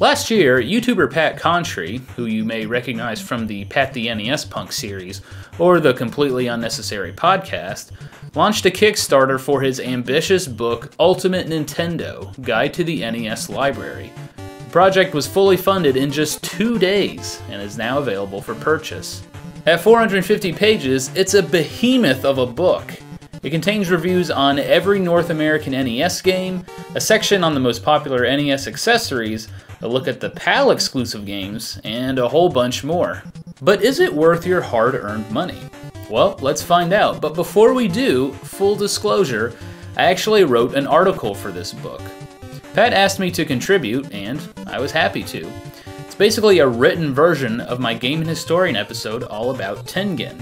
Last year, YouTuber Pat Contry, who you may recognize from the Pat the NES Punk series or the Completely Unnecessary podcast, launched a Kickstarter for his ambitious book Ultimate Nintendo: Guide to the NES Library. The project was fully funded in just 2 days and is now available for purchase. At 450 pages, it's a behemoth of a book. It contains reviews on every North American NES game, a section on the most popular NES accessories, a look at the PAL exclusive games, and a whole bunch more. But is it worth your hard-earned money? Well, let's find out. But before we do, full disclosure, I actually wrote an article for this book. Pat asked me to contribute, and I was happy to. It's basically a written version of my Gaming Historian episode all about Tengen.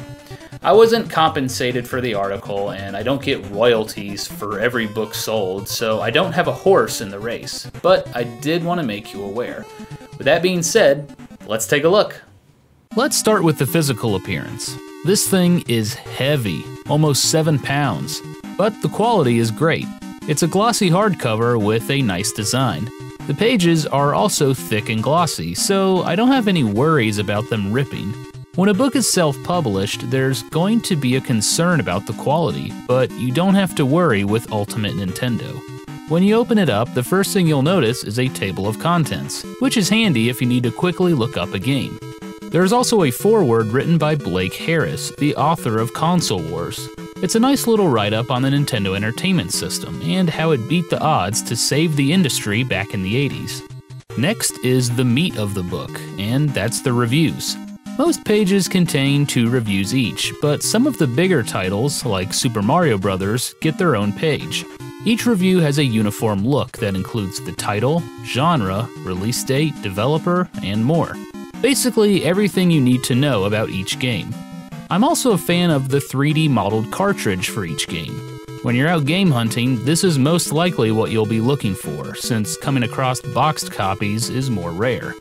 I wasn't compensated for the article, and I don't get royalties for every book sold, so I don't have a horse in the race. But I did want to make you aware. With that being said, let's take a look. Let's start with the physical appearance. This thing is heavy, almost 7 pounds, but the quality is great. It's a glossy hardcover with a nice design. The pages are also thick and glossy, so I don't have any worries about them ripping. When a book is self-published, there's going to be a concern about the quality, but you don't have to worry with Ultimate Nintendo. When you open it up, the first thing you'll notice is a table of contents, which is handy if you need to quickly look up a game. There is also a foreword written by Blake Harris, the author of Console Wars. It's a nice little write-up on the Nintendo Entertainment System and how it beat the odds to save the industry back in the 80s. Next is the meat of the book, and that's the reviews. Most pages contain 2 reviews each, but some of the bigger titles, like Super Mario Bros., get their own page. Each review has a uniform look that includes the title, genre, release date, developer, and more. Basically everything you need to know about each game. I'm also a fan of the 3D modeled cartridge for each game. When you're out game hunting, this is most likely what you'll be looking for, since coming across boxed copies is more rare.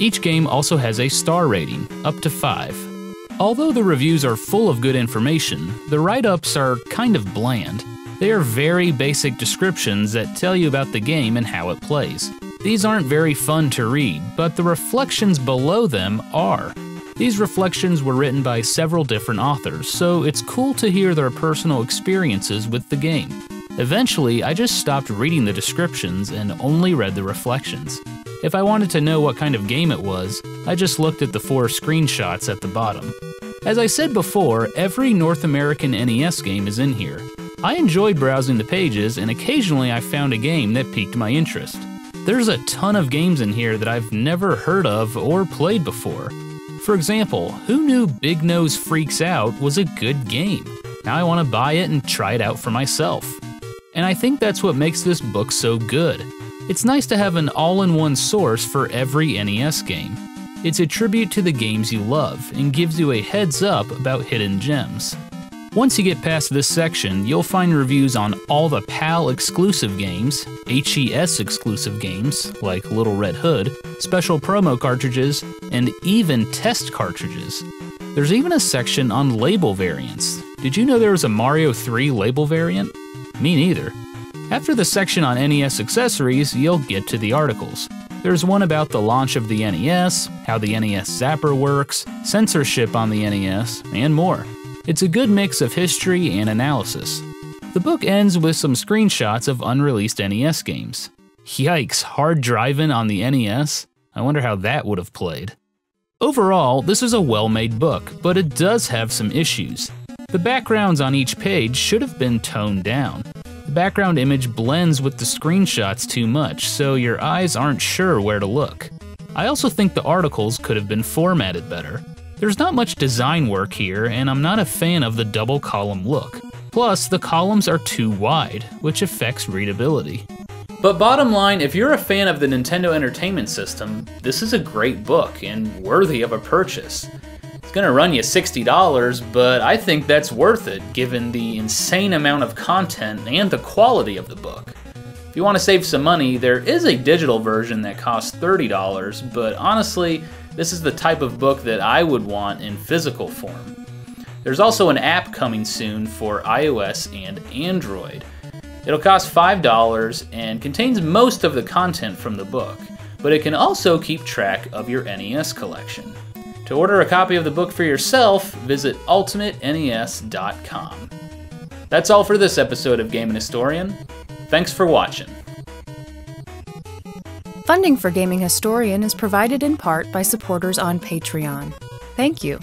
Each game also has a star rating, up to 5. Although the reviews are full of good information, the write-ups are kind of bland. They are very basic descriptions that tell you about the game and how it plays. These aren't very fun to read, but the reflections below them are. These reflections were written by several different authors, so it's cool to hear their personal experiences with the game. Eventually, I just stopped reading the descriptions and only read the reflections. If I wanted to know what kind of game it was, I just looked at the 4 screenshots at the bottom. As I said before, every North American NES game is in here. I enjoyed browsing the pages, and occasionally I found a game that piqued my interest. There's a ton of games in here that I've never heard of or played before. For example, who knew Big Nose Freaks Out was a good game? Now I want to buy it and try it out for myself. And I think that's what makes this book so good. It's nice to have an all-in-one source for every NES game. It's a tribute to the games you love and gives you a heads up about hidden gems. Once you get past this section, you'll find reviews on all the PAL exclusive games, HES exclusive games like Little Red Hood, special promo cartridges, and even test cartridges. There's even a section on label variants. Did you know there was a Mario 3 label variant? Me neither. After the section on NES accessories, you'll get to the articles. There's one about the launch of the NES, how the NES Zapper works, censorship on the NES, and more. It's a good mix of history and analysis. The book ends with some screenshots of unreleased NES games. Yikes, hard driving on the NES? I wonder how that would have played. Overall, this is a well-made book, but it does have some issues. The backgrounds on each page should have been toned down. The background image blends with the screenshots too much, so your eyes aren't sure where to look. I also think the articles could have been formatted better. There's not much design work here, and I'm not a fan of the double column look. Plus, the columns are too wide, which affects readability. But bottom line, if you're a fan of the Nintendo Entertainment System, this is a great book and worthy of a purchase. It's gonna run you $60, but I think that's worth it given the insane amount of content and the quality of the book. If you want to save some money, there is a digital version that costs $30, but honestly, this is the type of book that I would want in physical form. There's also an app coming soon for iOS and Android. It'll cost $5 and contains most of the content from the book, but it can also keep track of your NES collection. To order a copy of the book for yourself, visit ultimatenes.com. That's all for this episode of Gaming Historian. Thanks for watching. Funding for Gaming Historian is provided in part by supporters on Patreon. Thank you.